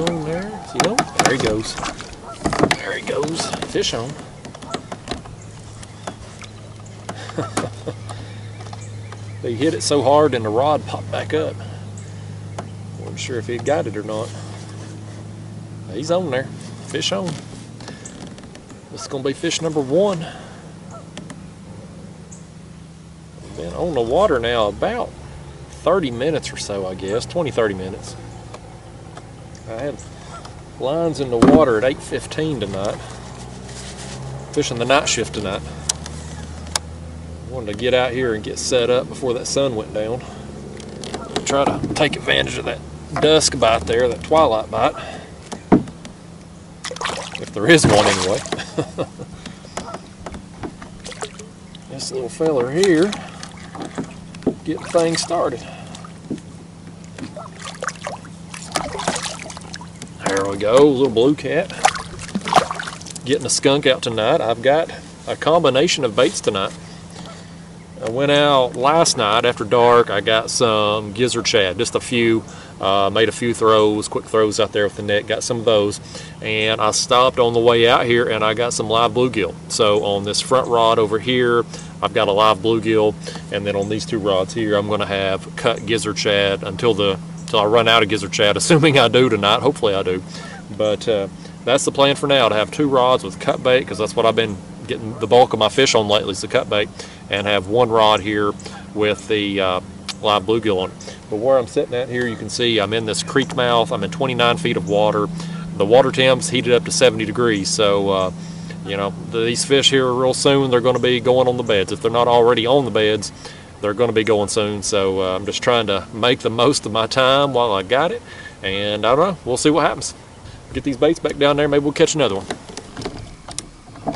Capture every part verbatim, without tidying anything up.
on there. See, oh, there he goes. There he goes. Fish on. They hit it so hard and the rod popped back up. Wasn't sure if he'd got it or not. He's on there. Fish on. This is going to be fish number one. Been on the water now about thirty minutes or so, I guess. twenty, thirty minutes. I had lines in the water at eight fifteen tonight. Fishing the night shift tonight. Wanted to get out here and get set up before that sun went down. Try to take advantage of that dusk bite there, that twilight bite. If there is one anyway. This little fella here, getting things started. There we go, little blue cat. Getting a skunk out tonight. I've got a combination of baits tonight. I went out last night after dark. I got some gizzard shad, just a few. Uh, made a few throws, quick throws out there with the net, got some of those. And I stopped on the way out here and I got some live bluegill. So on this front rod over here, I've got a live bluegill. And then on these two rods here, I'm gonna have cut gizzard shad until the until I run out of gizzard shad, assuming I do tonight, hopefully I do. But uh, that's the plan for now, to have two rods with cut bait, because that's what I've been getting the bulk of my fish on lately, is the cut bait, and have one rod here with the uh, live bluegill on it. But where I'm sitting at here, you can see I'm in this creek mouth. I'm in twenty-nine feet of water. The water temp's heated up to seventy degrees, so uh, you know, these fish here real soon, they're going to be going on the beds. If they're not already on the beds, they're going to be going soon. So uh, I'm just trying to make the most of my time while I got it, and I don't know, we'll see what happens. Get these baits back down there, maybe we'll catch another one.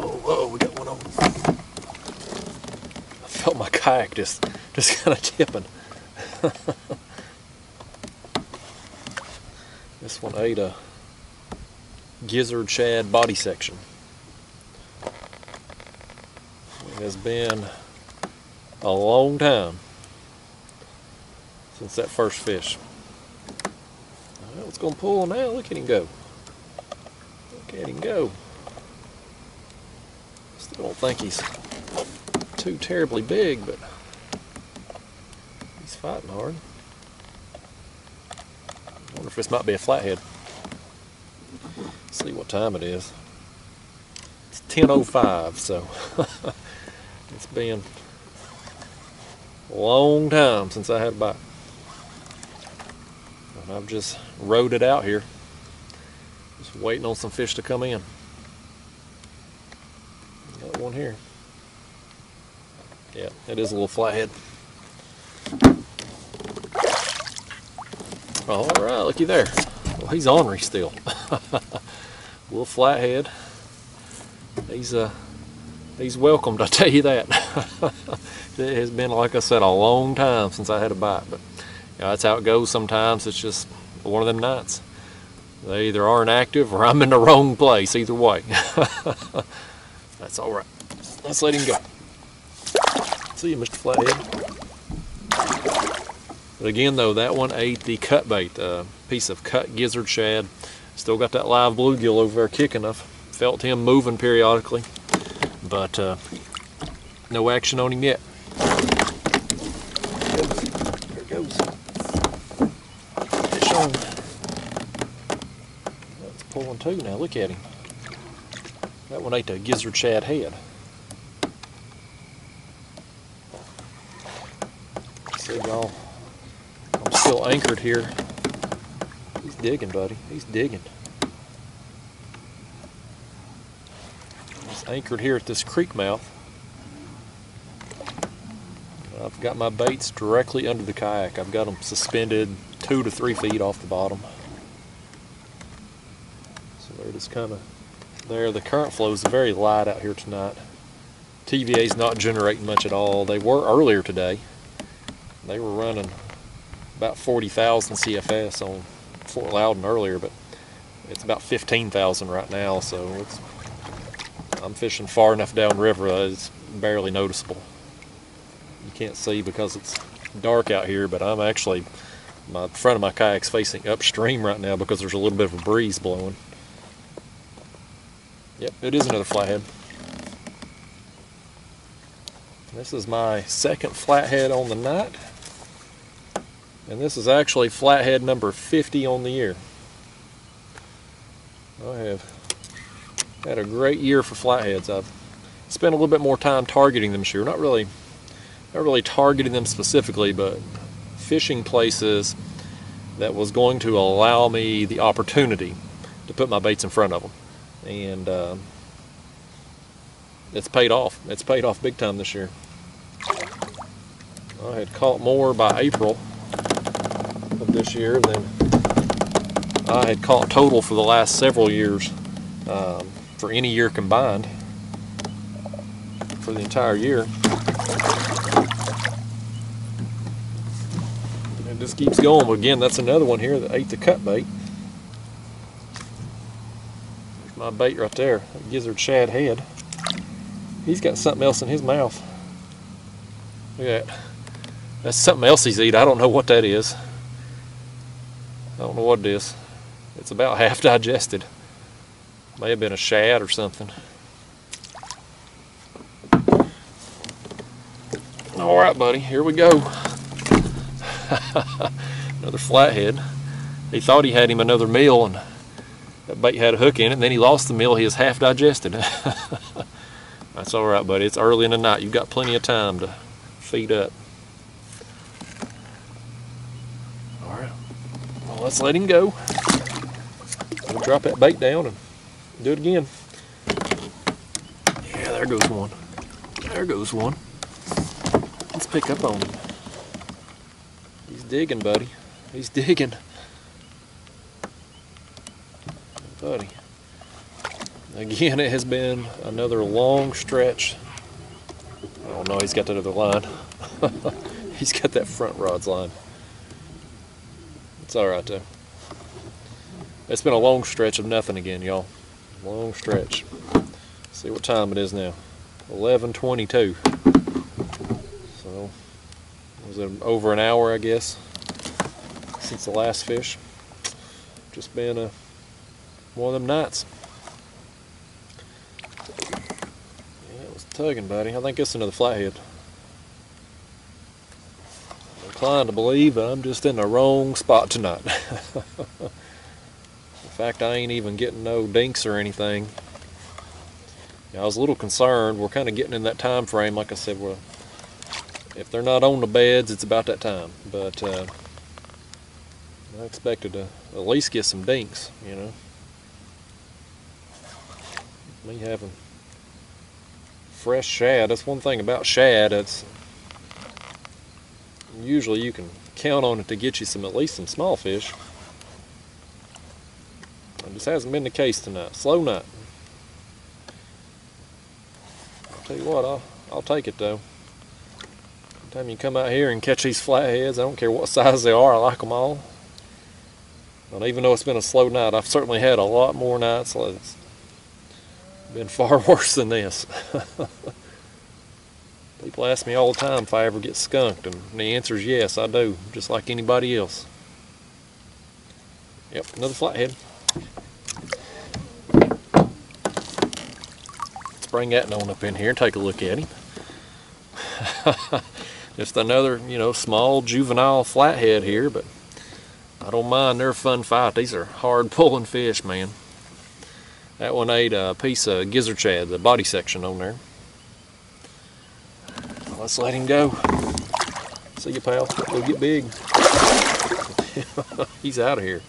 Oh, oh, we got one on. I felt my kayak just just kind of tipping. This one ate a gizzard shad body section. It has been a long time since that first fish. All right, let's go and pull now. Look at him go. Look at him go. Still don't think he's too terribly big, but he's fighting hard. I wonder if this might be a flathead. Let's see what time it is. It's ten oh five, so it's been a long time since I had a bite. And I've just rode it out here. Just waiting on some fish to come in. Got one here. Yeah, it is a little flathead. All right, looky there. Well, he's ornery still. Little flathead. He's uh, he's welcomed, I tell you that. It has been, like I said, a long time since I had a bite, but you know, that's how it goes sometimes. It's just one of them nights. They either aren't active or I'm in the wrong place. Either way, that's all right. Let's let him go. See you, Mister Flathead. But again, though, that one ate the cut bait, uh, piece of cut gizzard shad. Still got that live bluegill over there kicking. I've felt him moving periodically, but uh, no action on him yet. There it goes. Fish on. That's pulling too now. Look at him. That one ate the gizzard shad head. See y'all. Still anchored here. He's digging, buddy. He's digging. He's anchored here at this creek mouth. I've got my baits directly under the kayak. I've got them suspended two to three feet off the bottom. So they're just kind of there. The current flow is very light out here tonight. T V A's not generating much at all. They were earlier today. They were running about forty thousand C F S on Fort Loudon earlier, but it's about fifteen thousand right now, so it's, I'm fishing far enough downriver that it's barely noticeable. You can't see because it's dark out here, but I'm actually my front of my kayak's facing upstream right now because there's a little bit of a breeze blowing. Yep, it is another flathead. This is my second flathead on the night, and this is actually flathead number fifty on the year. I have had a great year for flatheads. I've spent a little bit more time targeting them this year. Not really, not really targeting them specifically, but fishing places that was going to allow me the opportunity to put my baits in front of them. And uh, it's paid off. It's paid off big time this year. I had caught more by April of this year than I had caught total for the last several years, um, for any year combined, for the entire year. And this keeps going. Again, that's another one here that ate the cut bait. There's my bait right there, that gizzard shad head. He's got something else in his mouth. Look at that. That's something else he's eating. I don't know what that is. I don't know what it is. It's about half digested. May have been a shad or something. All right, buddy, here we go. Another flathead. He thought he had him another meal, and that bait had a hook in it, and then he lost the meal. He is half digested. That's all right, buddy. It's early in the night. You've got plenty of time to feed up. All right. Well, let's let him go. We'll drop that bait down and do it again. Yeah, there goes one. There goes one. Let's pick up on him. He's digging, buddy. He's digging. Buddy. Again, it has been another long stretch. Oh no, he's got that other line. He's got that front rod's line. It's all right though. It's been a long stretch of nothing again, y'all. Long stretch. Let's see what time it is now. eleven twenty-two. So, was it over an hour, I guess, since the last fish? Just been a one of them nights. Tugging, buddy. I think it's another flathead. I'm inclined to believe I'm just in the wrong spot tonight. In fact, I ain't even getting no dinks or anything. Now, I was a little concerned. We're kind of getting in that time frame. Like I said, well, if they're not on the beds, it's about that time. But uh, I expected to at least get some dinks, you know. Me having fresh shad. That's one thing about shad. It's usually you can count on it to get you some, at least some small fish. It just hasn't been the case tonight. Slow night. I'll tell you what, I'll, I'll take it though. Anytime you come out here and catch these flatheads, I don't care what size they are, I like them all. And even though it's been a slow night, I've certainly had a lot more nights. It's been far worse than this. People ask me all the time if I ever get skunked, and the answer is yes, I do, just like anybody else. Yep, another flathead. Let's bring that one up in here and take a look at him. Just another, you know, small juvenile flathead here, but I don't mind. They're a fun fight. These are hard pulling fish, man. That one ate a piece of gizzard shad, the body section on there. Let's let him go. See you, pal. We'll get big. He's out of here.